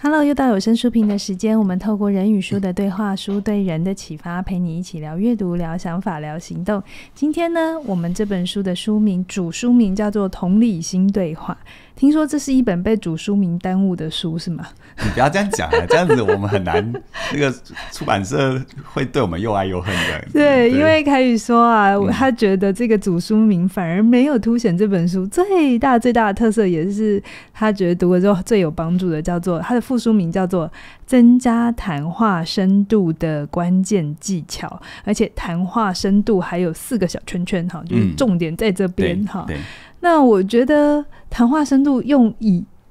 Hello， 又到有声书评的时间，我们透过人与书的对话，书对人的启发，陪你一起聊阅读、聊想法、聊行动。今天呢，我们这本书的主书名叫做《同理心对话》。听说这是一本被主书名耽误的书，是吗？你不要这样讲啊，这样子我们很难，那个出版社会对我们又爱又恨的。对，因为凯宇说啊，他觉得这个主书名反而没有凸显这本书最大的特色，也是他觉得读了之后最有帮助的，叫做他的副书名叫做《增加谈话深度的关键技巧》，而且谈话深度还有4个小圈圈，就是重点在这边哈。对。那我觉得谈话深度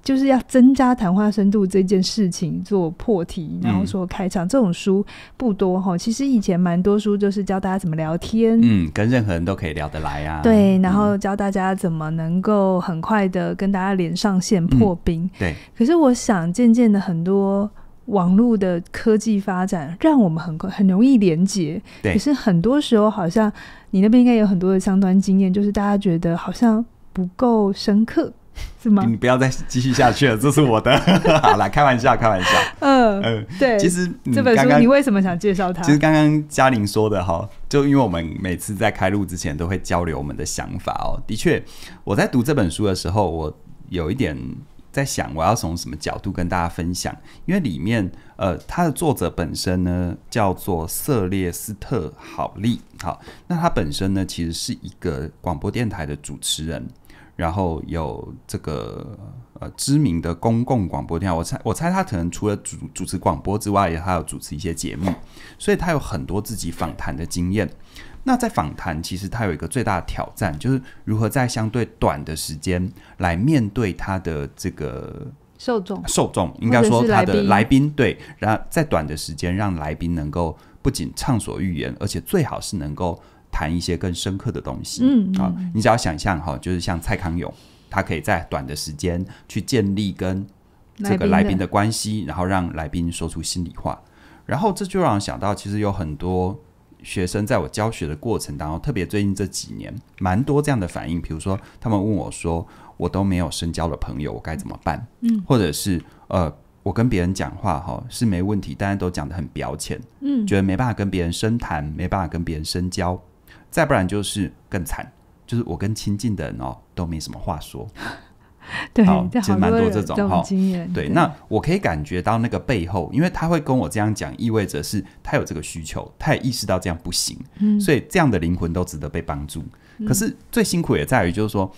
就是要增加谈话深度这件事情做破题，然后说开场，这种书不多哈。其实以前蛮多书就是教大家怎么聊天，跟任何人都可以聊得来啊。对，然后教大家怎么能够很快的跟大家连上线破冰。对。可是我想渐渐的很多网络的科技发展让我们很容易连结，可是很多时候好像你那边应该有很多的相关经验，就是大家觉得好像不够深刻，是吗？你不要再继续下去了，这是我的。好啦，开玩笑。对。其实这本书你为什么想介绍它？其实刚刚嘉玲说的哈，就因为我们每次在开录之前都会交流我们的想法哦。的确，我在读这本书的时候，我有一点在想我要从什么角度跟大家分享，因为里面他的作者本身呢叫做瑟列斯特·好利，好，那他本身呢其实是一个广播电台的主持人，然后有这个知名的公共广播电台，我猜他可能除了主持广播之外，也还有主持一些节目，所以他有很多自己访谈的经验。那在访谈，其实他有一个最大的挑战，就是如何在相对短的时间来面对他的这个受众，应该说他的来宾，对，然后在短的时间让来宾能够不仅畅所欲言，而且最好是能够谈一些更深刻的东西。啊，你只要想象哈，就是像蔡康永，他可以在短的时间去建立跟这个来宾的关系，然后让来宾说出心里话，然后这就让我想到，其实有很多学生在我教学的过程当中，特别最近这几年蛮多这样的反应，比如说他们问我说我都没有深交的朋友我该怎么办，或者是我跟别人讲话是没问题，但是都讲得很表浅，觉得没办法跟别人深谈，没办法跟别人深交，再不然就是更惨，就是我跟亲近的人都没什么话说。对，其实蛮多这种经验。对，那我可以感觉到那个背后，因为他会跟我这样讲，意味着是他有这个需求，他也意识到这样不行，所以这样的灵魂都值得被帮助。可是最辛苦也在于，就是说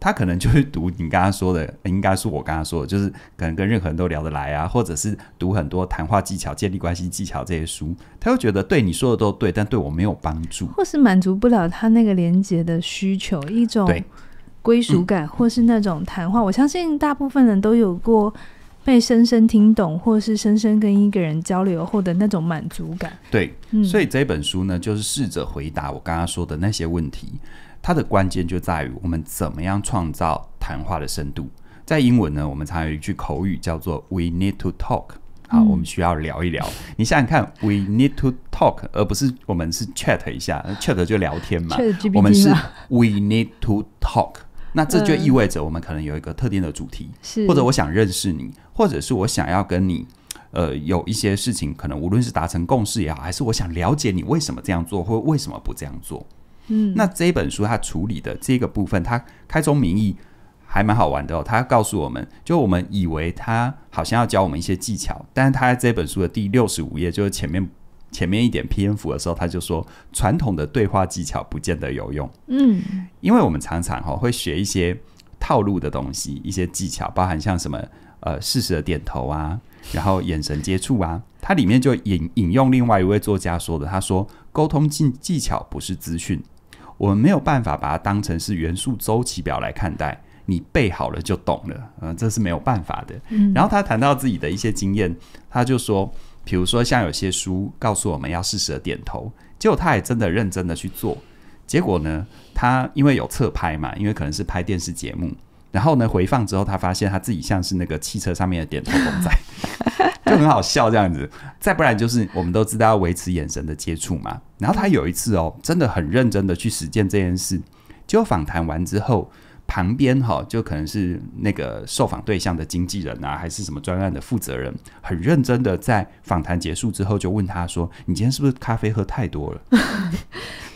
他可能就是读你刚刚说的，应该是我刚刚说的，就是可能跟任何人都聊得来啊，或者是读很多谈话技巧、建立关系技巧这些书，他又觉得对你说的都对，但对我没有帮助，或是满足不了他那个连结的需求，一种对归属感，或是那种谈话，我相信大部分人都有过被深深听懂，或是深深跟一个人交流后的那种满足感。对，所以这本书呢，就是试着回答我刚刚说的那些问题。它的关键就在于我们怎么样创造谈话的深度。在英文呢，我们常有一句口语叫做 "We need to talk"。好，我们需要聊一聊。你想想看 ，We need to talk， 而不是我们是 chat 一下 ，chat 就聊天嘛。我们是 We need to talk。那这就意味着我们可能有一个特定的主题，或者我想认识你，或者是我想要跟你有一些事情，可能无论是达成共识也好，还是我想了解你为什么这样做或为什么不这样做。那这一本书它处理的这个部分，它开宗明义还蛮好玩的哦。它告诉我们，就我们以为它好像要教我们一些技巧，但是它在这本书的第65页，就是前面一点篇幅的时候，他就说传统的对话技巧不见得有用，因为我们常常会学一些套路的东西，一些技巧，包含像什么适时的点头啊，然后眼神接触啊，它里面就 引用另外一位作家说的，他说沟通技巧不是资讯，我们没有办法把它当成是元素周期表来看待，你背好了就懂了，这是没有办法的。然后他谈到自己的一些经验，他就说比如说像有些书告诉我们要适时的点头，结果他也真的认真的去做，结果呢他因为有侧拍嘛，因为可能是拍电视节目，然后呢回放之后他发现他自己像是那个汽车上面的点头公仔，就很好笑这样子。再不然就是我们都知道要维持眼神的接触嘛，然后他有一次真的很认真的去实践这件事，结果访谈完之后旁边就可能是那个受访对象的经纪人啊，还是什么专案的负责人，很认真的在访谈结束之后就问他说，你今天是不是咖啡喝太多了？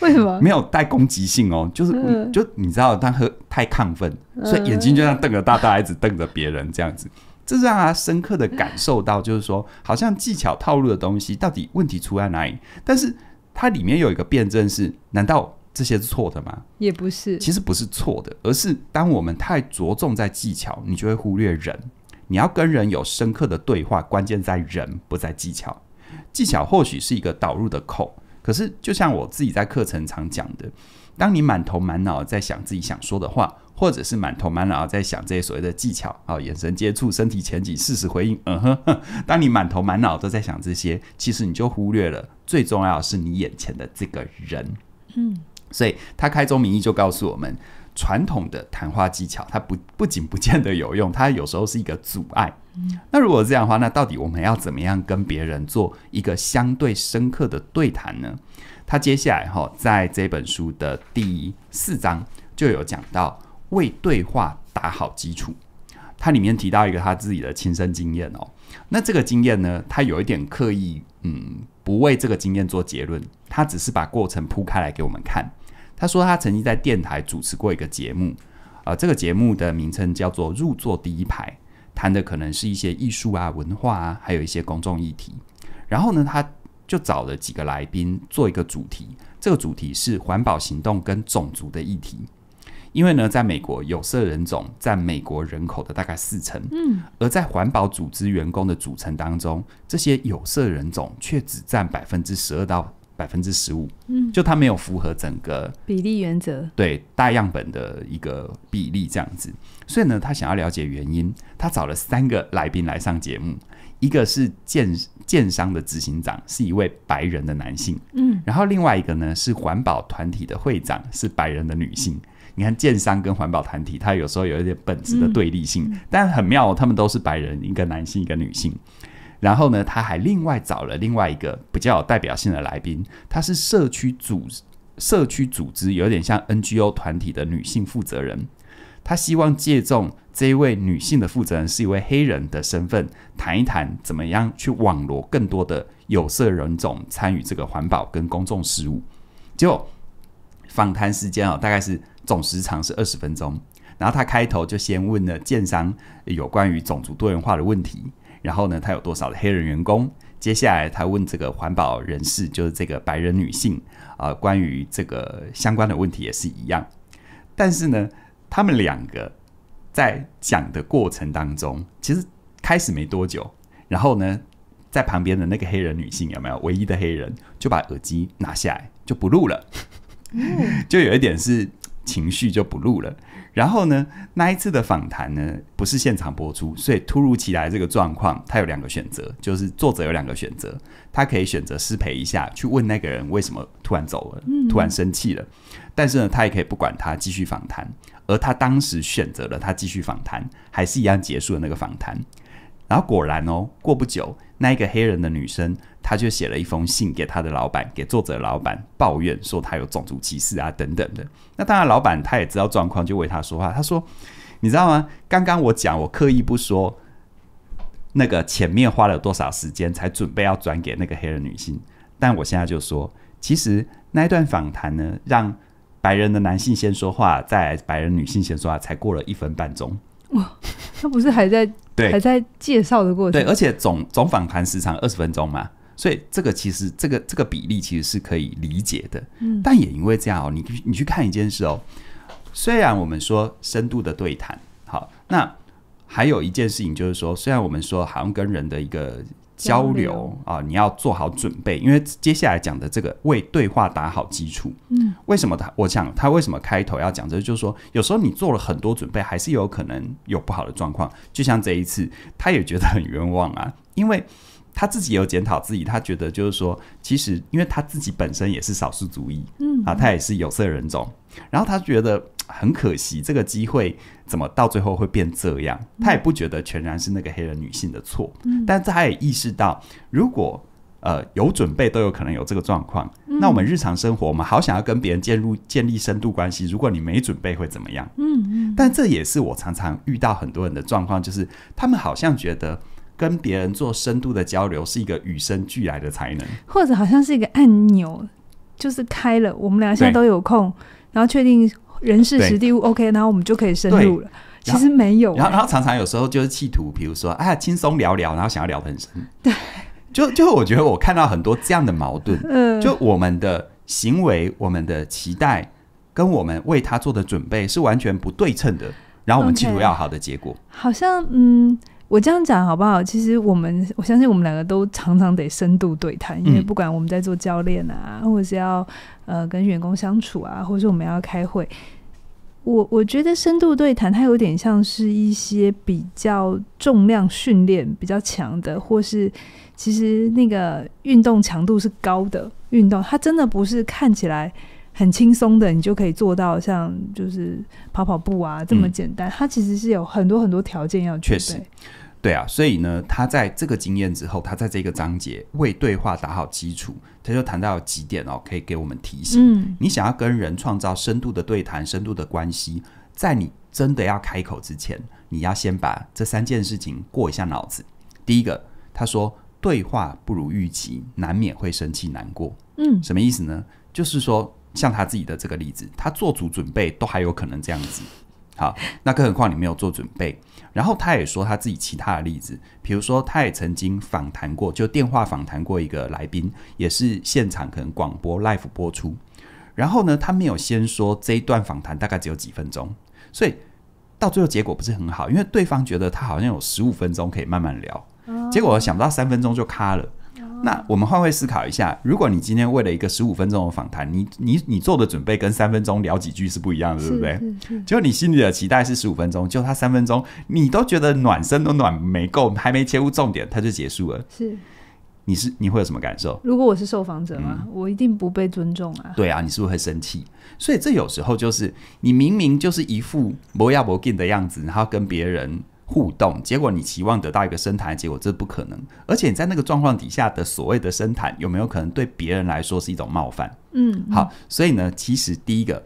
为什么？没有带攻击性哦，就是、就你知道他喝太亢奋，所以眼睛就像瞪着大大一直瞪着别人这样子，这让他深刻的感受到，就是说好像技巧套路的东西到底问题出在哪里，但是它里面有一个辩证是，难道这些是错的吗？也不是，其实不是错的，而是当我们太着重在技巧，你就会忽略人。你要跟人有深刻的对话，关键在人，不在技巧。技巧或许是一个导入的口，可是就像我自己在课程常讲的，当你满头满脑在想自己想说的话，或者是满头满脑在想这些所谓的技巧、眼神接触、身体前倾、适时回应、当你满头满脑都在想这些，其实你就忽略了最重要的是你眼前的这个人。所以他开宗明义就告诉我们，传统的谈话技巧它 不仅不见得有用，它有时候是一个阻碍。那如果这样的话，那到底我们要怎么样跟别人做一个相对深刻的对谈呢？他接下来在这本书的第4章就有讲到为对话打好基础。他里面提到一个他自己的亲身经验那这个经验呢，他有一点刻意不为这个经验做结论，他只是把过程铺开来给我们看。他说他曾经在电台主持过一个节目，这个节目的名称叫做入座第一排，谈的可能是一些艺术啊、文化啊，还有一些公众议题。然后呢，他就找了几个来宾做一个主题，这个主题是环保行动跟种族的议题。因为呢，在美国有色人种占美国人口的大概40%，而在环保组织员工的组成当中，这些有色人种却只占12%到15%，就他没有符合整个比例原则，对大样本的一个比例这样子。所以呢，他想要了解原因，他找了3个来宾来上节目。一个是建商的执行长，是一位白人的男性，然后另外一个呢是环保团体的会长，是白人的女性。你看建商跟环保团体它有时候有一点本质的对立性，但很妙他们都是白人，一个男性一个女性。然后呢，他还另外找了另外一个比较有代表性的来宾，他是社区组织有点像 NGO 团体的女性负责人。他希望借重这一位女性的负责人是一位黑人的身份，谈一谈怎么样去网罗更多的有色人种参与这个环保跟公众事务。结果访谈时间大概是总时长是20分钟，然后他开头就先问了建商有关于种族多元化的问题，然后呢他有多少的黑人员工。接下来他问这个环保人士，就是这个白人女性关于这个相关的问题也是一样。但是呢，他们2个在讲的过程当中，其实开始没多久，然后呢在旁边的那个黑人女性，有没有唯一的黑人，就把耳机拿下来就不录了，就有一点是情绪就不录了。然后呢，那一次的访谈呢不是现场播出，所以突如其来这个状况，他有2个选择，就是作者有2个选择，他可以选择失陪一下，去问那个人为什么突然走了，突然生气了，但是呢他也可以不管他继续访谈。而他当时选择了他继续访谈，还是一样结束了那个访谈。然后果然过不久，那一个黑人的女生她就写了一封信给她的老板，给作者的老板抱怨说她有种族歧视啊等等的。那当然老板他也知道状况，就为她说话。他说，你知道吗，刚刚我讲我刻意不说那个前面花了多少时间才准备要转给那个黑人女性，但我现在就说，其实那一段访谈呢，让白人的男性先说话，再来白人女性先说话，才过了1分半钟。哇，他不是还在介绍的过程？对，而且总访谈时长20分钟嘛，所以这个其实这个比例其实是可以理解的。但也因为这样你去看一件事虽然我们说深度的对谈，好，那还有一件事情就是说，虽然我们说好像跟人的一个交流你要做好准备，因为接下来讲的这个为对话打好基础。为什么我想他为什么开头要讲这，就是说有时候你做了很多准备，还是有可能有不好的状况。就像这一次他也觉得很冤枉啊，因为他自己有检讨自己，他觉得就是说，其实因为他自己本身也是少数族裔，他也是有色人种，然后他觉得很可惜，这个机会怎么到最后会变这样？他也不觉得全然是那个黑人女性的错，但他也意识到，如果有准备都有可能有这个状况。那我们日常生活我们好想要跟别人建立深度关系，如果你没准备会怎么样？但这也是我常常遇到很多人的状况，就是他们好像觉得跟别人做深度的交流是一个与生俱来的才能，或者好像是一个按钮，就是开了我们俩现在都有空，然后确定人事实地物 OK， 然后我们就可以深入了。其实没有、欸、然后常常有时候就是企图比如说啊轻松聊聊，然后想要聊得很深。对，就我觉得我看到很多这样的矛盾、就我们的行为我们的期待跟我们为他做的准备是完全不对称的，然后我们企图要好的结果、okay， 好像我这样讲好不好？其实我相信我们两个都常常得深度对谈，因为不管我们在做教练啊，或者是要跟员工相处啊，或者是我们要开会，我觉得深度对谈它有点像是一些比较重量训练比较强的，或是其实那个运动强度是高的运动，它真的不是看起来很轻松的你就可以做到，像就是跑步啊这么简单、它其实是有很多很多条件要具备。确实，对啊，所以呢他在这个经验之后，他在这个章节为对话打好基础，他就谈到几点哦，可以给我们提醒、你想要跟人创造深度的对谈深度的关系，在你真的要开口之前，你要先把这三件事情过一下脑子。第一个，他说对话不如预期，难免会生气难过。什么意思呢？就是说像他自己的这个例子，他做足准备都还有可能这样子，好，那更何况你没有做准备。然后他也说他自己其他的例子，比如说他也曾经访谈过，就电话访谈过一个来宾，也是现场可能广播 live 播出，然后呢他没有先说这一段访谈大概只有几分钟，所以到最后结果不是很好，因为对方觉得他好像有15分钟可以慢慢聊，结果想不到3分钟就卡了。那我们换位思考一下，如果你今天为了一个15分钟的访谈，你做的准备跟3分钟聊几句是不一样的，对不对？就你心里的期待是15分钟，就他3分钟你都觉得暖身都暖没够，还没切入重点他就结束了。你会有什么感受？如果我是受访者吗？我一定不被尊重啊。对啊，你是不是会生气？所以这有时候就是你明明就是一副没要没劲的样子，然后跟别人互动，结果你期望得到一个深谈的结果，这不可能。而且你在那个状况底下的所谓的深谈，有没有可能对别人来说是一种冒犯？好，所以呢，其实第一个，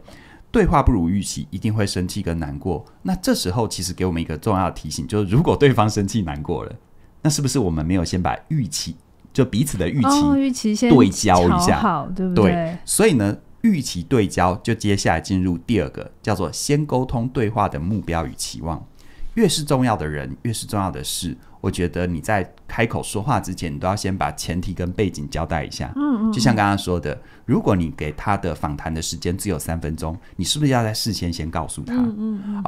对话不如预期，一定会生气跟难过。那这时候其实给我们一个重要的提醒，就是如果对方生气难过了，那是不是我们没有先把预期，就彼此的预期先对焦一下，好，对不对？对，所以呢，预期对焦，就接下来进入第二个，叫做先沟通对话的目标与期望。越是重要的人，越是重要的事，我觉得你在开口说话之前，你都要先把前提跟背景交代一下。就像刚刚说的，如果你给他的访谈的时间只有3分钟，你是不是要在事先先告诉他？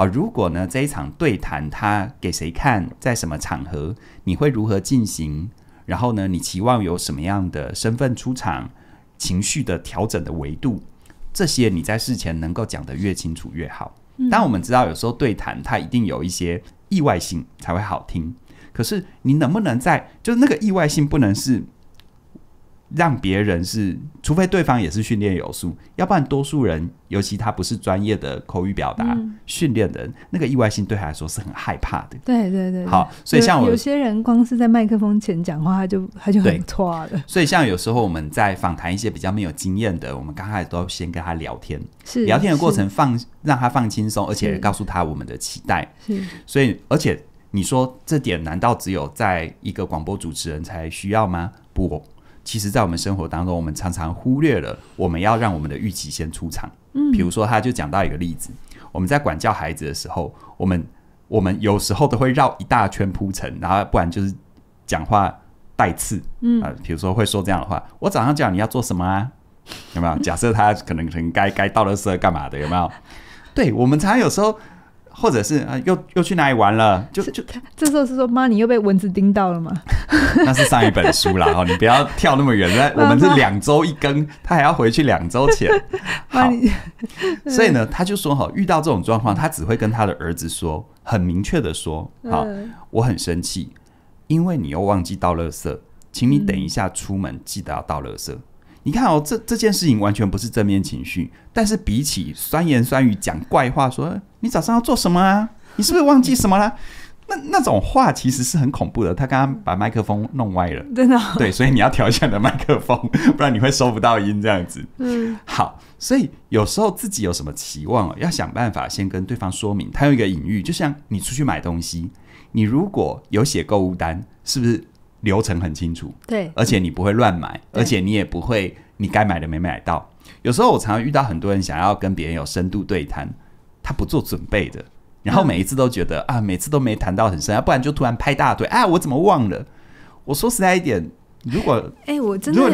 如果呢这一场对谈他给谁看，在什么场合，你会如何进行？然后呢，你期望有什么样的身份出场、情绪的调整的维度，这些你在事前能够讲得越清楚越好。但我们知道有时候对谈它一定有一些意外性才会好听，可是你能不能在就是那个意外性不能是让别人是，除非对方也是训练有素，要不然多数人尤其他不是专业的口语表达训练的人，那个意外性对他来说是很害怕的。对，好，所以像有些人光是在麦克风前讲话他就很拖的。所以像有时候我们在访谈一些比较没有经验的，我们刚开始都先跟他聊天，聊天的过程让他放轻松，而且告诉他我们的期待。所以而且你说这点难道只有在一个广播主持人才需要吗？不，其实在我们生活当中我们常常忽略了我们要让我们的预期先出场。比如说他就讲到一个例子，我们在管教孩子的时候，我们有时候都会绕一大圈铺陈，然后不然就是讲话带刺。比如说会说这样的话，我早上叫你要做什么啊，有没有？假设他可能该倒垃圾干嘛的，有没有？对，我们常常有时候或者是、又去哪里玩了，就这时候是说妈你又被蚊子叮到了吗？那是上一本书啦、你不要跳那么远，我们是2周一更，他还要回去2周前。好，所以呢他就说、遇到这种状况他只会跟他的儿子说，很明确的说、我很生气，因为你又忘记倒垃圾，请你等一下出门记得要倒垃圾。你看哦，这件事情完全不是正面情绪，但是比起酸言酸语讲怪话说你早上要做什么啊，你是不是忘记什么啦，那种话其实是很恐怖的。他刚刚把麦克风弄歪了，真的、哦、对，所以你要调一下你的麦克风，不然你会收不到音这样子。嗯，好，所以有时候自己有什么期望、哦、要想办法先跟对方说明。他有一个隐喻，就像你出去买东西，你如果有写购物单，是不是流程很清楚？对，而且你不会乱买，而且你也不会你该买的没买到。有时候我常常遇到很多人想要跟别人有深度对谈，他不做准备的，然后每一次都觉得、嗯、啊，每次都没谈到很深，不然就突然拍大腿啊，我怎么忘了？我说实在一点，如果你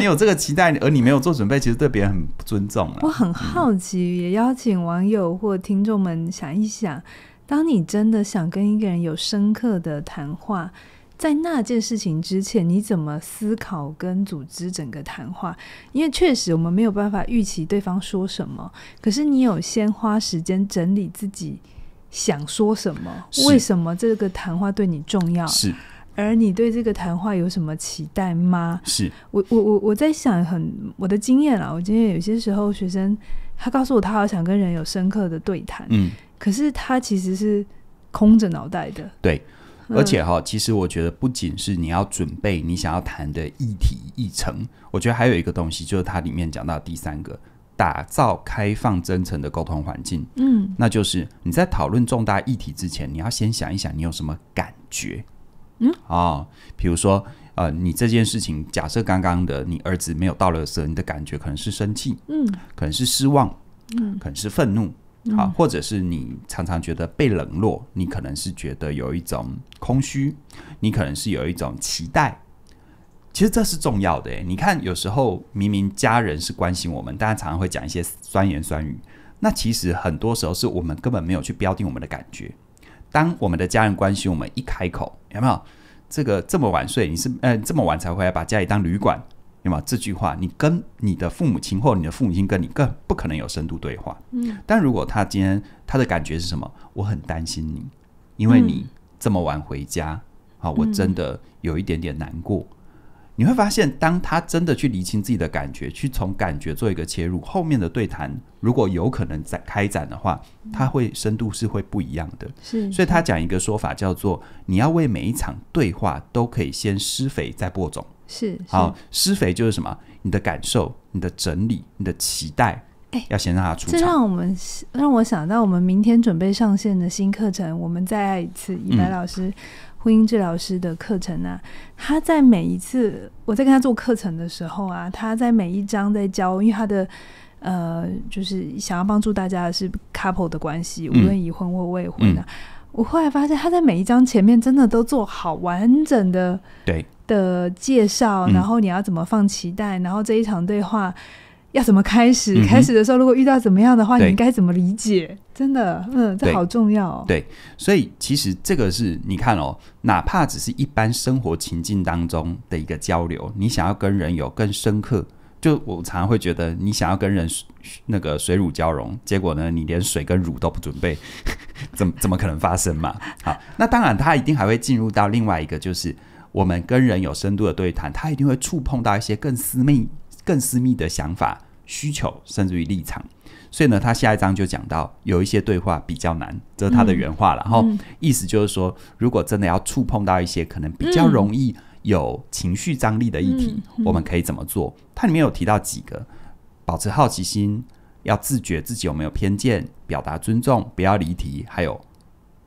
有这个期待，而你没有做准备，其实对别人很不尊重了。我很好奇、嗯，也邀请网友或听众们想一想，当你真的想跟一个人有深刻的谈话，在那件事情之前，你怎么思考跟组织整个谈话？因为确实我们没有办法预期对方说什么，可是你有先花时间整理自己想说什么，为什么这个谈话对你重要？是，而你对这个谈话有什么期待吗？是，我在想我的经验啦，我今天有些时候学生他告诉我他好想跟人有深刻的对谈，嗯，可是他其实是空着脑袋的，对。而且哈、哦，其实我觉得不仅是你要准备你想要谈的议题议程，我觉得还有一个东西，就是它里面讲到第三个。打造开放真诚的沟通环境，嗯，那就是你在讨论重大议题之前，你要先想一想你有什么感觉，嗯，哦，比如说你这件事情，假设刚刚的你儿子没有倒垃圾，你的感觉可能是生气，嗯，可能是失望，嗯，可能是愤怒，好、或者是你常常觉得被冷落，你可能是觉得有一种空虚，你可能是有一种期待。其实这是重要的耶，你看有时候明明家人是关心我们，但常常会讲一些酸言酸语，那其实很多时候是我们根本没有去标定我们的感觉。当我们的家人关心我们一开口，有没有这么晚睡，你是这么晚才回来，把家里当旅馆，有没有这句话？你跟你的父母亲或你的父母亲跟你更不可能有深度对话。嗯，但如果他今天他的感觉是什么？我很担心你，因为你这么晚回家，我真的有一点点难过。你会发现当他真的去厘清自己的感觉，去从感觉做一个切入，后面的对谈如果有可能开展的话，他会深度是会不一样的。是，所以他讲一个说法叫做你要为每一场对话都可以先施肥再播种。是，好，施肥就是什么？你的感受，你的整理，你的期待，要先让他出场。这让我想到我们明天准备上线的新课程，我们再爱一次，以白老师、婚姻治疗师的课程啊，他在每一次我在跟他做课程的时候啊，他在每一章在教，因为他的就是想要帮助大家的是 couple 的关系，无论已婚或未婚啊、我后来发现他在每一章前面真的都做好完整的介绍，然后你要怎么放期待，然后这一场对话要怎么开始、开始的时候如果遇到怎么样的话你该怎么理解，真的这好重要、哦、对，所以其实这个是你看哦，哪怕只是一般生活情境当中的一个交流，你想要跟人有更深刻，就我常常会觉得你想要跟人那个水乳交融，结果呢你连水跟乳都不准备怎么可能发生嘛。好，那当然他一定还会进入到另外一个，就是我们跟人有深度的对谈，他一定会触碰到一些更私密的想法、需求，甚至于立场。所以呢，他下一章就讲到有一些对话比较难，这是他的原话了。然后意思就是说，如果真的要触碰到一些可能比较容易有情绪张力的议题，我们可以怎么做？它里面有提到几个：保持好奇心，要自觉自己有没有偏见，表达尊重，不要离题，还有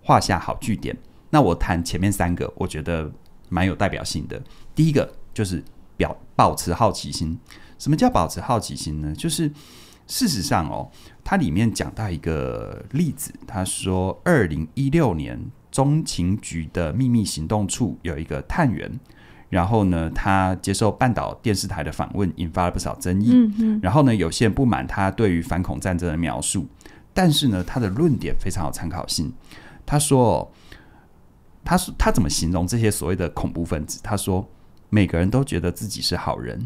画下好句点。那我谈前面三个，我觉得蛮有代表性的。第一个就是保持好奇心。什么叫保持好奇心呢？就是事实上哦，它里面讲到一个例子，他说2016年中情局的秘密行动处有一个探员，然后呢他接受半岛电视台的访问，引发了不少争议。然后呢有些人不满他对于反恐战争的描述，但是呢他的论点非常有参考性。他说他怎么形容这些所谓的恐怖分子？他说每个人都觉得自己是好人，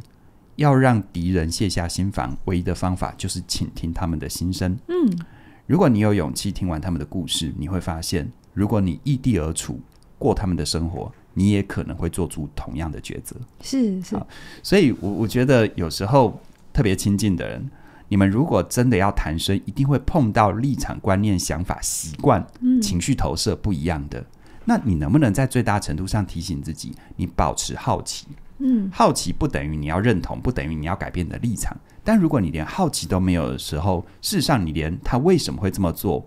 要让敌人卸下心防，唯一的方法就是倾听他们的心声。如果你有勇气听完他们的故事，你会发现如果你异地而处，过他们的生活，你也可能会做出同样的抉择。是好，所以我觉得有时候特别亲近的人，你们如果真的要谈生，一定会碰到立场、观念、想法、习惯、情绪投射不一样的。那你能不能在最大程度上提醒自己，你保持好奇？好奇不等于你要认同，不等于你要改变你的立场。但如果你连好奇都没有的时候，事实上你连他为什么会这么做，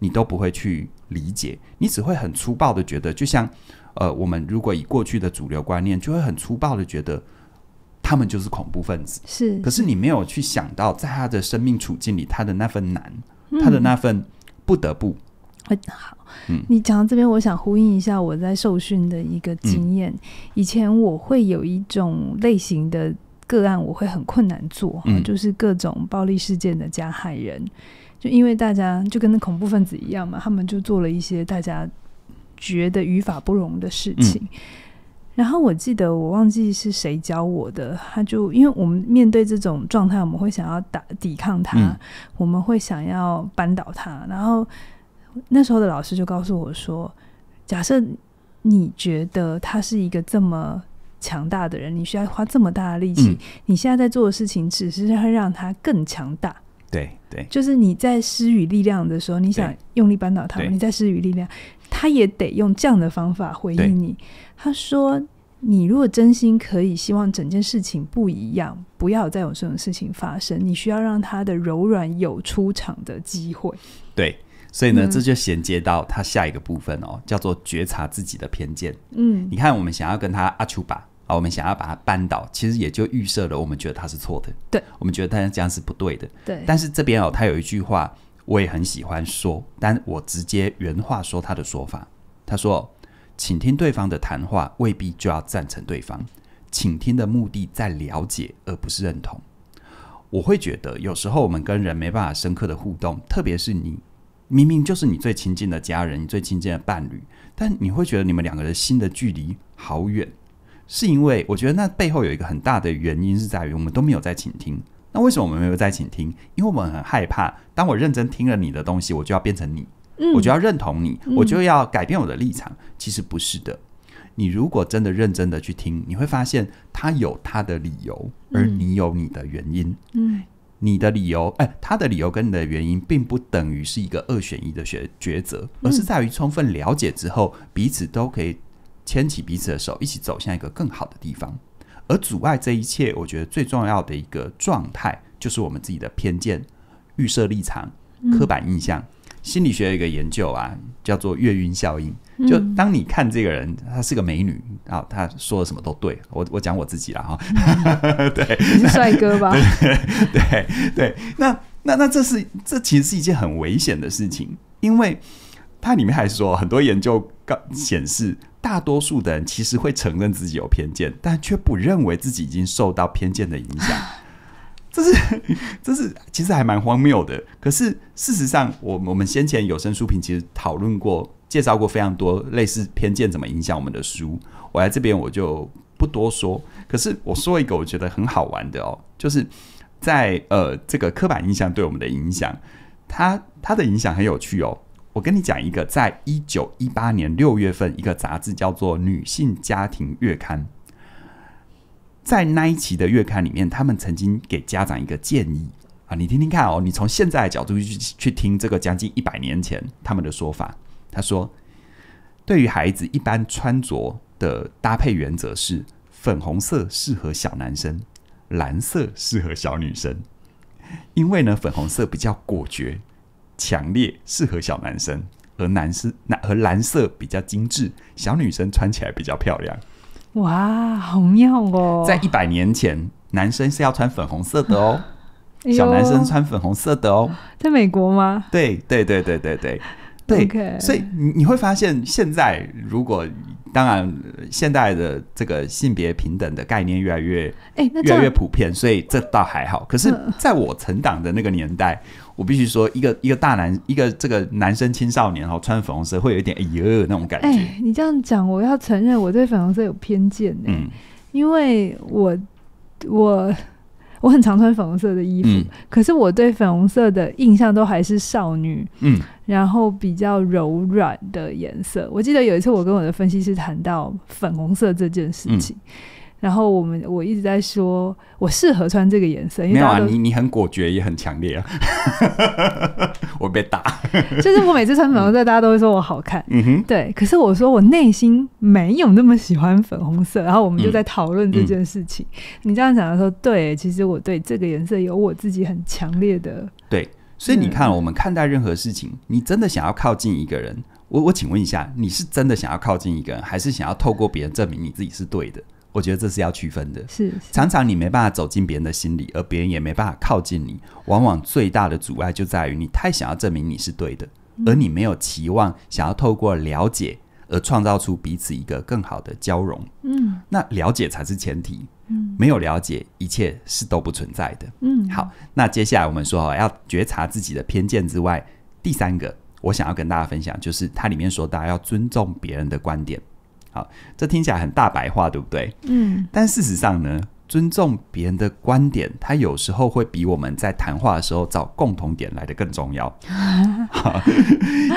你都不会去理解，你只会很粗暴的觉得，就像我们如果以过去的主流观念，就会很粗暴的觉得他们就是恐怖分子。是，可是你没有去想到，在他的生命处境里，他的那份难，他的那份不得不。好，你讲到这边，我想呼应一下我在受训的一个经验。以前我会有一种类型的个案，我会很困难做，就是各种暴力事件的加害人，就因为大家就跟那恐怖分子一样嘛，他们就做了一些大家觉得于法不容的事情。然后我记得我忘记是谁教我的，他就因为我们面对这种状态，我们会想要抵抗他，我们会想要扳倒他。然后那时候的老师就告诉我说，假设你觉得他是一个这么强大的人，你需要花这么大的力气，你现在在做的事情只是会让他更强大。对对，就是你在施予力量的时候，你想用力扳倒他，你在施予力量，他也得用这样的方法回应你。他说，你如果真心可以希望整件事情不一样，不要再有这种事情发生，你需要让他的柔软有出场的机会。对，所以呢，这就衔接到他下一个部分哦，叫做觉察自己的偏见。你看我们想要跟他我们想要把他扳倒，其实也就预设了我们觉得他是错的，对，我们觉得他这样是不对的。对，但是这边哦，他有一句话我也很喜欢说，但我直接原话说他的说法。他说，请听对方的谈话未必就要赞成对方，请听的目的在了解而不是认同。我会觉得有时候我们跟人没办法深刻的互动，特别是你明明就是你最亲近的家人，你最亲近的伴侣，但你会觉得你们两个人心的距离好远，是因为我觉得那背后有一个很大的原因是在于我们都没有在倾听。那为什么我们没有在倾听？因为我们很害怕，当我认真听了你的东西，我就要变成你，我就要认同你，我就要改变我的立场。其实不是的，你如果真的认真的去听，你会发现他有他的理由，而你有你的原因。你的理由，他的理由跟你的原因并不等于是一个2选1的抉择，而是在于充分了解之后，彼此都可以牵起彼此的手，一起走向一个更好的地方。而阻碍这一切，我觉得最重要的一个状态，就是我们自己的偏见、预设立场、刻板印象。心理学有一个研究啊，叫做月晕效应。就当你看这个人，她是个美女啊，她说的什么都对。我讲我自己啦哈，对，你是帅哥吧？对，那这其实是一件很危险的事情，因为它里面还说，很多研究显示，大多数的人其实会承认自己有偏见，但却不认为自己已经受到偏见的影响。这是其实还蛮荒谬的。可是事实上，我们先前有声书评其实讨论过、介绍过非常多类似偏见怎么影响我们的书，我在这边我就不多说。可是我说一个我觉得很好玩的哦，就是在这个刻板印象对我们的影响，它的影响很有趣哦。我跟你讲一个，在1918年6月份，一个杂志叫做《女性家庭月刊》。在那一期的月刊里面，他们曾经给家长一个建议啊，你听听看哦，你从现在的角度去听这个将近100年前他们的说法。他说，对于孩子一般穿着的搭配原则是，粉红色适合小男生，蓝色适合小女生。因为呢，粉红色比较果决、强烈，适合小男生，而蓝色比较精致，小女生穿起来比较漂亮。哇，好妙哦！在100年前，男生是要穿粉红色的哦，小男生穿粉红色的哦。在美国吗？对。Okay. 所以你会发现，现在如果当然现在的这个性别平等的概念越来越普遍，所以这倒还好。可是在我成长的那个年代，我必须说，一个这个男生青少年哦，穿粉红色会有一点那种感觉。你这样讲，我要承认我对粉红色有偏见呢，因为我很常穿粉红色的衣服，可是我对粉红色的印象都还是少女，然后比较柔软的颜色。我记得有一次我跟我的分析师谈到粉红色这件事情，然后我一直在说我适合穿这个颜色，因为没有啊，你很果决也很强烈啊。我被打就是我每次穿粉红色大家都会说我好看，嗯哼，对，可是我说我内心没有那么喜欢粉红色，然后我们就在讨论这件事情，你这样讲的时候，对，其实我对这个颜色有我自己很强烈的，对，所以你看，我们看待任何事情，你真的想要靠近一个人，我请问一下，你是真的想要靠近一个人，还是想要透过别人证明你自己是对的？我觉得这是要区分的，是常常你没办法走进别人的心里，而别人也没办法靠近你，往往最大的阻碍就在于你太想要证明你是对的，而你没有期望想要透过了解而创造出彼此一个更好的交融。嗯，那了解才是前提，没有了解一切是都不存在的。嗯，好，那接下来我们说要觉察自己的偏见之外，第三个我想要跟大家分享，就是它里面说大家要尊重别人的观点。好，这听起来很大白话，对不对？嗯，但事实上呢，尊重别人的观点，它有时候会比我们在谈话的时候找共同点来得更重要。好，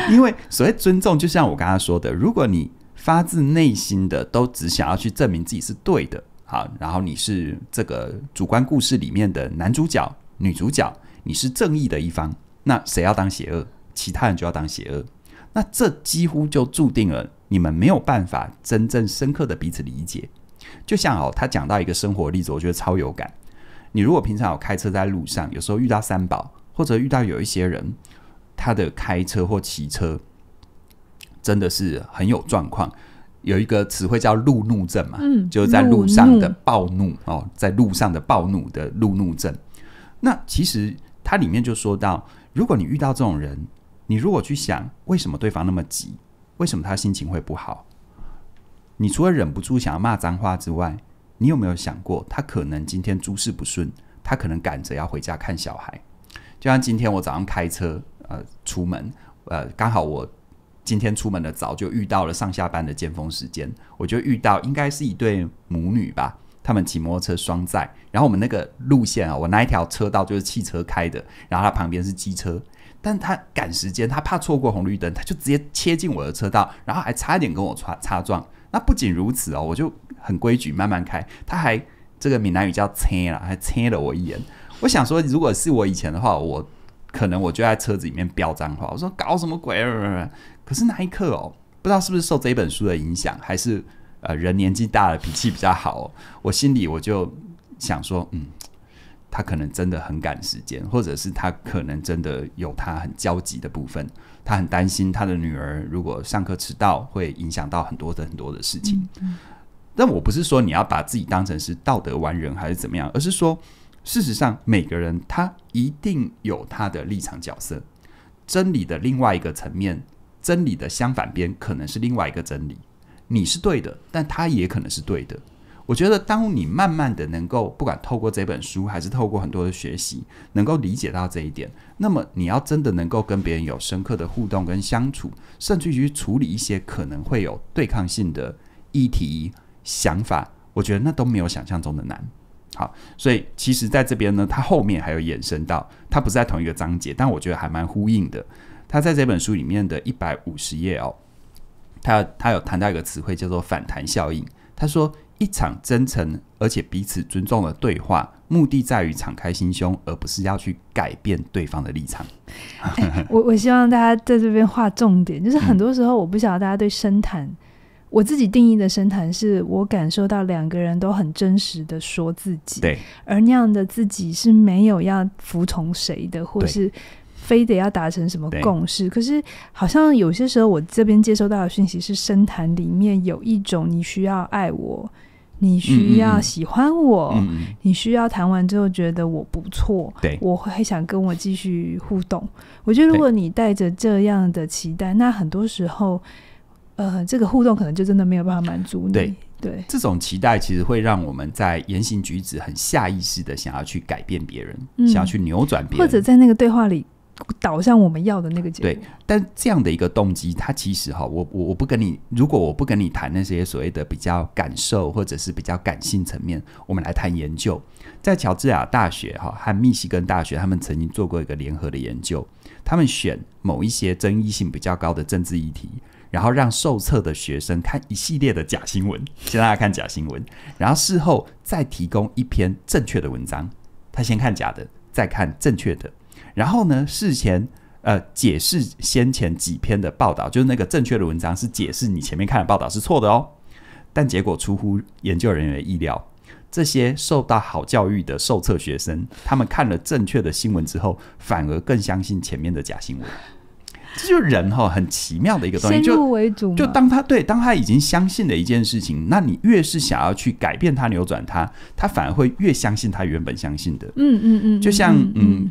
因为所谓尊重，就像我刚刚说的，如果你发自内心的都只想要去证明自己是对的，好，然后你是这个主观故事里面的男主角、女主角，你是正义的一方，那谁要当邪恶？其他人就要当邪恶。那这几乎就注定了你们没有办法真正深刻的彼此理解。就像他讲到一个生活例子，我觉得超有感。你如果平常有开车在路上，有时候遇到三宝，或者遇到有一些人他的开车或骑车真的是很有状况，有一个词汇叫路怒症嘛，就是在路上的暴怒，在路上的暴怒的路怒症。那其实他里面就说到，如果你遇到这种人，你如果去想为什么对方那么急，为什么他心情会不好，你除了忍不住想要骂脏话之外，你有没有想过他可能今天诸事不顺，他可能赶着要回家看小孩。就像今天我早上开车出门，刚好我今天出门的早，就遇到了上下班的尖峰时间，我就遇到应该是一对母女吧，他们骑摩托车双载，然后我们那个路线我那一条车道就是汽车开的，然后他旁边是机车，但他赶时间，他怕错过红绿灯，他就直接切进我的车道，然后还差一点跟我擦撞。那不仅如此我就很规矩慢慢开，他还这个闽南语叫切啦，还切了我一眼。我想说如果是我以前的话，我可能我就在车子里面飙脏话，我说搞什么鬼可是那一刻不知道是不是受这一本书的影响，还是人年纪大了脾气比较好我心里我就想说他可能真的很赶时间，或者是他可能真的有他很焦急的部分，他很担心他的女儿如果上课迟到会影响到很多的事情。但我不是说你要把自己当成是道德完人还是怎么样，而是说事实上每个人他一定有他的立场角色，真理的另外一个层面，真理的相反边可能是另外一个真理，你是对的，但他也可能是对的。我觉得当你慢慢的能够不管透过这本书还是透过很多的学习能够理解到这一点，那么你要真的能够跟别人有深刻的互动跟相处，甚至于去处理一些可能会有对抗性的议题想法，我觉得那都没有想象中的难。好，所以其实在这边呢，它后面还有衍生到，它不是在同一个章节，但我觉得还蛮呼应的。它在这本书里面的150页它有谈到一个词汇叫做反弹效应。他说一场真诚而且彼此尊重的对话，目的在于敞开心胸，而不是要去改变对方的立场。我希望大家在这边画重点，就是很多时候我不晓得大家对深谈，我自己定义的深谈是我感受到两个人都很真实的说自己，对，而那样的自己是没有要服从谁的，或是非得要达成什么共识。可是好像有些时候我这边接收到的讯息是，深谈里面有一种你需要爱我，你需要喜欢我，你需要谈完之后觉得我不错，我会想跟我继续互动。我觉得如果你带着这样的期待，那很多时候这个互动可能就真的没有办法满足你。对，这种期待其实会让我们在言行举止很下意识的想要去改变别人，想要去扭转别人，或者在那个对话里导向我们要的那个结果。对，但这样的一个动机，它其实我不跟你，如果我不跟你谈那些所谓的比较感受或者是比较感性层面，我们来谈研究。在乔治亚大学和密西根大学，他们曾经做过一个联合的研究，他们选某一些争议性比较高的政治议题，然后让受测的学生看一系列的假新闻，先让他看假新闻，然后事后再提供一篇正确的文章。他先看假的，再看正确的，然后呢，事前解释先前几篇的报道，就是那个正确的文章是解释你前面看的报道是错的哦。但结果出乎研究人员的意料，这些受到好教育的受测学生，他们看了正确的新闻之后，反而更相信前面的假新闻。这就是人很奇妙的一个东西，先入为主嘛，就当他已经相信了一件事情，那你越是想要去改变他、扭转他，他反而会越相信他原本相信的。就像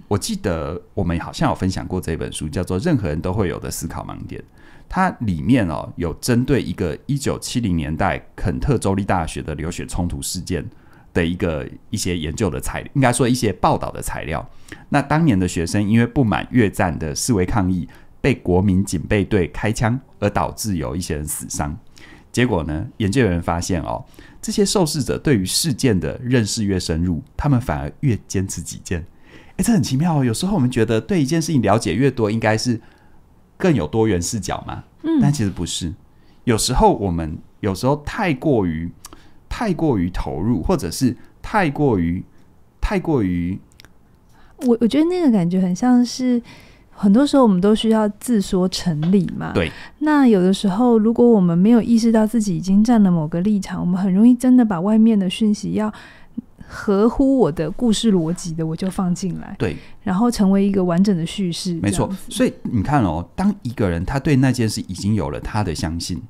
我记得我们好像有分享过这本书，叫做《任何人都会有的思考盲点》。它里面有针对一个1970年代肯特州立大学的流血冲突事件的一些研究的材料，应该说一些报道的材料。那当年的学生因为不满越战的示威抗议，被国民警备队开枪，而导致有一些人死伤。结果呢，研究员发现这些受试者对于事件的认识越深入，他们反而越坚持己见。这很奇妙有时候我们觉得对一件事情了解越多，应该是更有多元视角嘛，但其实不是。有时候太过于投入，或者是太过于我觉得那个感觉很像是，很多时候我们都需要自说成理嘛。对。那有的时候如果我们没有意识到自己已经站了某个立场，我们很容易真的把外面的讯息要合乎我的故事逻辑的我就放进来，对，然后成为一个完整的叙事。没错。所以你看当一个人他对那件事已经有了他的相信，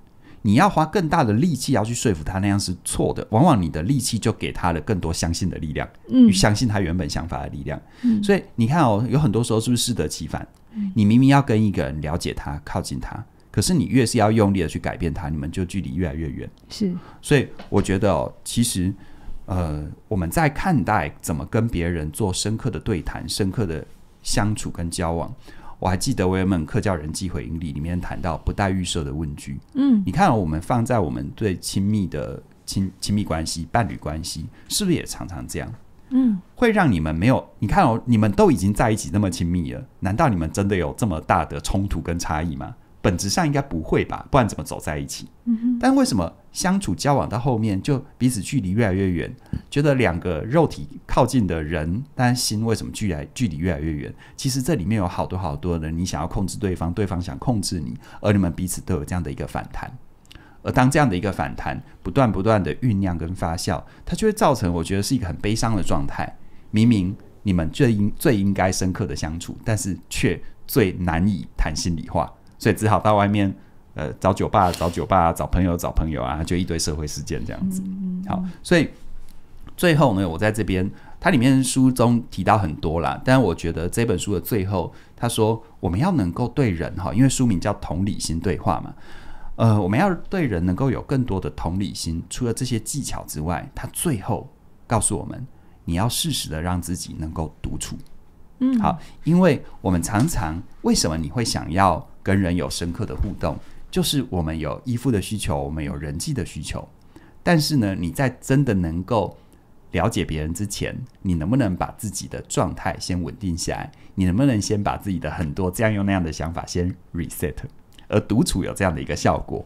你要花更大的力气要去说服他那样是错的，往往你的力气就给他了更多相信的力量，与相信他原本想法的力量。所以你看有很多时候是不是适得其反？你明明要跟一个人了解他、靠近他，可是你越是要用力的去改变他，你们就距离越来越远。是。所以我觉得其实我们在看待怎么跟别人做深刻的对谈、深刻的相处跟交往。我还记得我有一本课教人际回应力里面谈到不带预设的问句。你看我们放在我们最亲密的亲密关系、伴侣关系，是不是也常常这样？会让你们没有，你看你们都已经在一起那么亲密了，难道你们真的有这么大的冲突跟差异吗？本质上应该不会吧，不然怎么走在一起？但为什么相处交往到后面就彼此距离越来越远？觉得两个肉体靠近的人，但心为什么距离越来越远？其实这里面有好多好多的，你想要控制对方，对方想控制你，而你们彼此都有这样的一个反弹。而当这样的一个反弹不断的酝酿跟发酵，它就会造成我觉得是一个很悲伤的状态。明明你们最应该深刻的相处，但是却最难以谈心里话，所以只好到外面找酒吧，找朋友啊，就一堆社会事件这样子。好，所以最后呢，我在这边，它里面书中提到很多啦，但我觉得这本书的最后，他说我们要能够对人，因为书名叫同理心对话嘛，我们要对人能够有更多的同理心。除了这些技巧之外，他最后告诉我们，你要适时的让自己能够独处。好，因为我们常常，为什么你会想要跟人有深刻的互动，就是我们有依附的需求，我们有人际的需求。但是呢，你在真的能够了解别人之前，你能不能把自己的状态先稳定下来？你能不能先把自己的很多这样又那样的想法先 reset？ 而独处有这样的一个效果。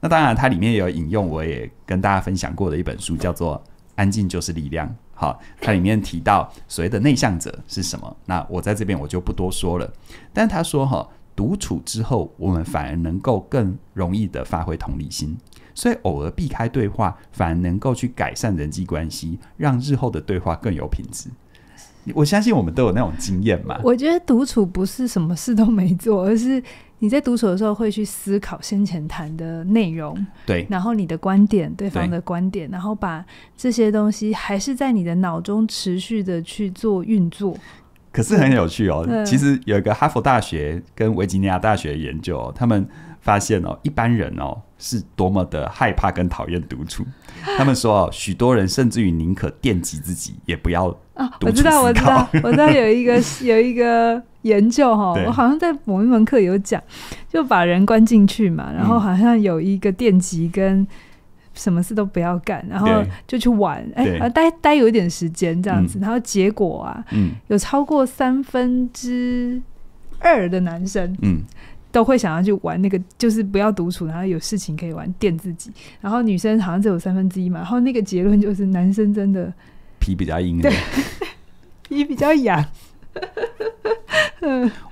那当然它里面也有引用我也跟大家分享过的一本书，叫做《安静就是力量》。好，它里面提到所谓的内向者是什么，那我在这边我就不多说了。但他说独处之后，我们反而能够更容易的发挥同理心，所以偶尔避开对话，反而能够去改善人际关系，让日后的对话更有品质。我相信我们都有那种经验嘛。我觉得独处不是什么事都没做，而是你在独处的时候会去思考先前谈的内容，对，然后你的观点，对方的观点，然后把这些东西还是在你的脑中持续的去做运作。可是很有趣其实有一个哈佛大学跟维吉尼亚大学的研究他们发现一般人是多么的害怕跟讨厌独处。他们说许多人甚至于宁可电击自己也不要独处思考。我知道有一个研究我好像在某一门课有讲，就把人关进去嘛，然后好像有一个电击跟什么事都不要干，然后就去玩，待有一点时间这样子，然后结果有超过3分之2的男生都会想要去玩那个，就是不要独处，然后有事情可以玩电自己。然后女生好像只有1/3嘛，然后那个结论就是男生真的皮比较硬，对，皮比较痒。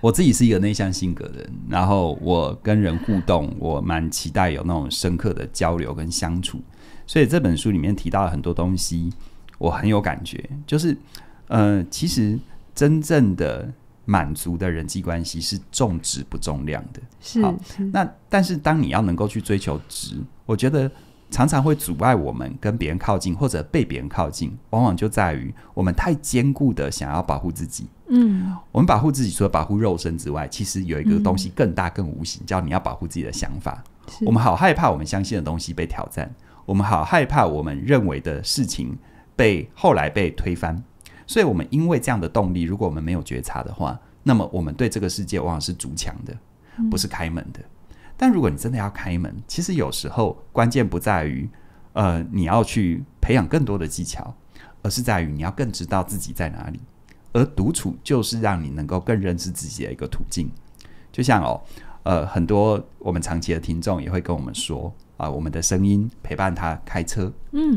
我自己是一个内向性格的人，然后我跟人互动，我蛮期待有那种深刻的交流跟相处，所以这本书里面提到了很多东西我很有感觉，就是其实真正的满足的人际关系是重质不重量的，是好，那但是当你要能够去追求质，我觉得常常会阻碍我们跟别人靠近或者被别人靠近，往往就在于我们太坚固的想要保护自己。嗯，我们保护自己除了保护肉身之外，其实有一个东西更大更无形，叫你要保护自己的想法。我们好害怕我们相信的东西被挑战，我们好害怕我们认为的事情被后来被推翻，所以我们因为这样的动力，如果我们没有觉察的话，那么我们对这个世界往往是筑墙的，不是开门的。但如果你真的要开门，其实有时候关键不在于你要去培养更多的技巧，而是在于你要更知道自己在哪里，而独处就是让你能够更认识自己的一个途径。就像很多我们长期的听众也会跟我们说我们的声音陪伴他开车，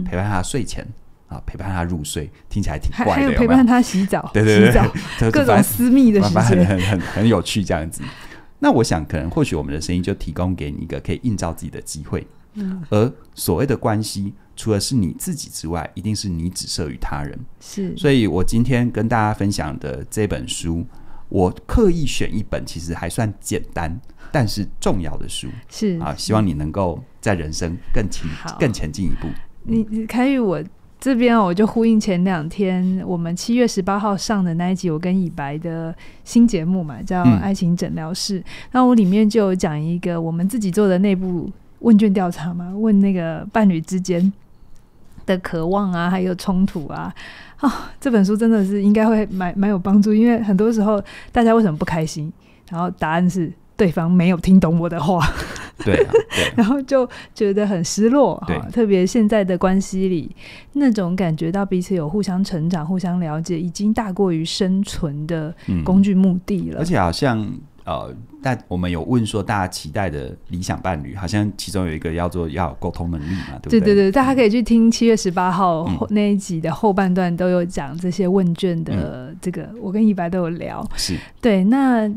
陪伴他睡前啊，陪伴他入睡，听起来挺怪的，还有陪伴他洗澡，对对对，洗澡各种私密的时间，很有趣这样子。那我想可能或许我们的声音就提供给你一个可以映照自己的机会，而所谓的关系除了是你自己之外，一定是你只设于他人，是。所以我今天跟大家分享的这本书，我刻意选一本其实还算简单但是重要的书，是啊，希望你能够在人生更前进一步。你凯宇，我这边我就呼应前2天我们7月18号上的那一集，我跟以白的新节目嘛，叫《爱情诊疗室》。那我里面就有讲一个我们自己做的内部问卷调查嘛，问那个伴侣之间的渴望啊，还有冲突啊。这本书真的是应该会蛮有帮助，因为很多时候大家为什么不开心，然后答案是对方没有听懂我的话，对啊，然后就觉得很失落，特别现在的关系里，那种感觉到彼此有互相成长互相了解已经大过于生存的工具目的了。而且好像我们有问说大家期待的理想伴侣，好像其中有一个要有沟通能力嘛，对不对？对，大家可以去听7月18号那一集的后半段，都有讲这些问卷的这个，我跟以白都有聊，是对。那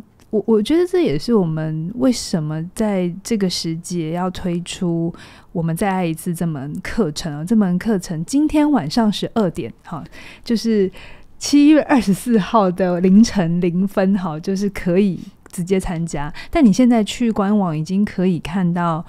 我觉得这也是我们为什么在这个时节要推出我们再爱一次这门课程这门课程今天晚上12点，就是7月24号的00:00，就是可以直接参加。但你现在去官网已经可以看到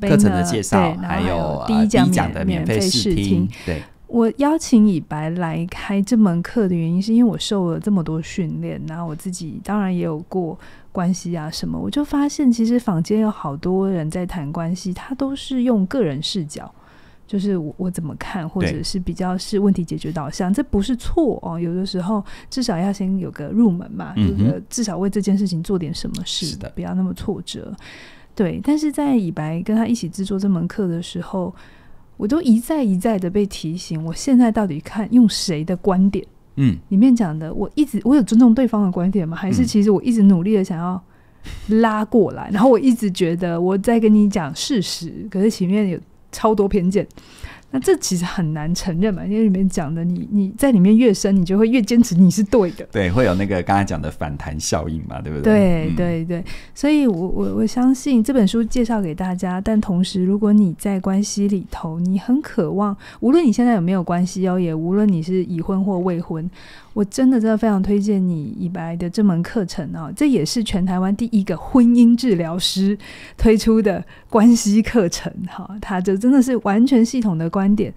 课程的介绍，还有第一讲的免费试听。对，我邀请以白来开这门课的原因是因为我受了这么多训练，然后我自己当然也有过关系啊什么，我就发现其实坊间有好多人在谈关系，他都是用个人视角，就是 我怎么看，或者是比较是问题解决导向，这不是错有的时候至少要先有个入门嘛，至少为这件事情做点什么事，不要那么挫折，对。但是在以白跟他一起制作这门课的时候，我都一再的被提醒，我现在到底看用谁的观点？里面讲的，我有尊重对方的观点吗？还是其实我一直努力的想要拉过来，然后我一直觉得我在跟你讲事实，可是前面有超多偏见。那这其实很难承认嘛，因为里面讲的你在里面越深，你就会越坚持你是对的，对，会有那个刚才讲的反弹效应嘛，对不对？对，所以我相信这本书介绍给大家，但同时如果你在关系里头，你很渴望，无论你现在有没有关系也无论你是已婚或未婚，我真的非常推荐你以白的这门课程这也是全台湾第一个婚姻治疗师推出的关系课程它就真的是完全系统的观点，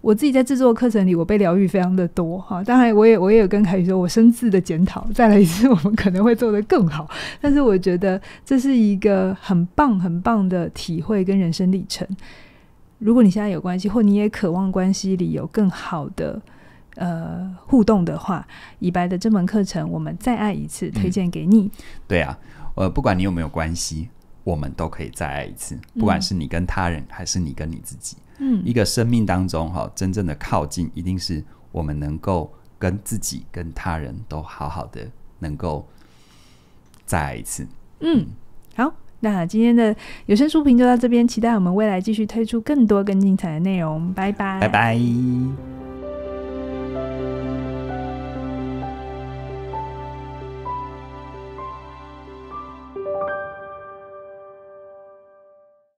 我自己在制作课程里，我被疗愈非常的多当然我也有跟凯宇说，我深自的检讨，再来一次我们可能会做得更好，但是我觉得这是一个很棒的体会跟人生历程。如果你现在有关系，或你也渴望关系里有更好的互动的话，以白的这门课程我们再爱一次推荐给你。对啊，不管你有没有关系，我们都可以再爱一次，不管是你跟他人还是你跟你自己。一个生命当中真正的靠近，一定是我们能够跟自己跟他人都好好的能够再来一次。好，那今天的有声书评就到这边，期待我们未来继续推出更多更精彩的内容。拜拜，拜拜。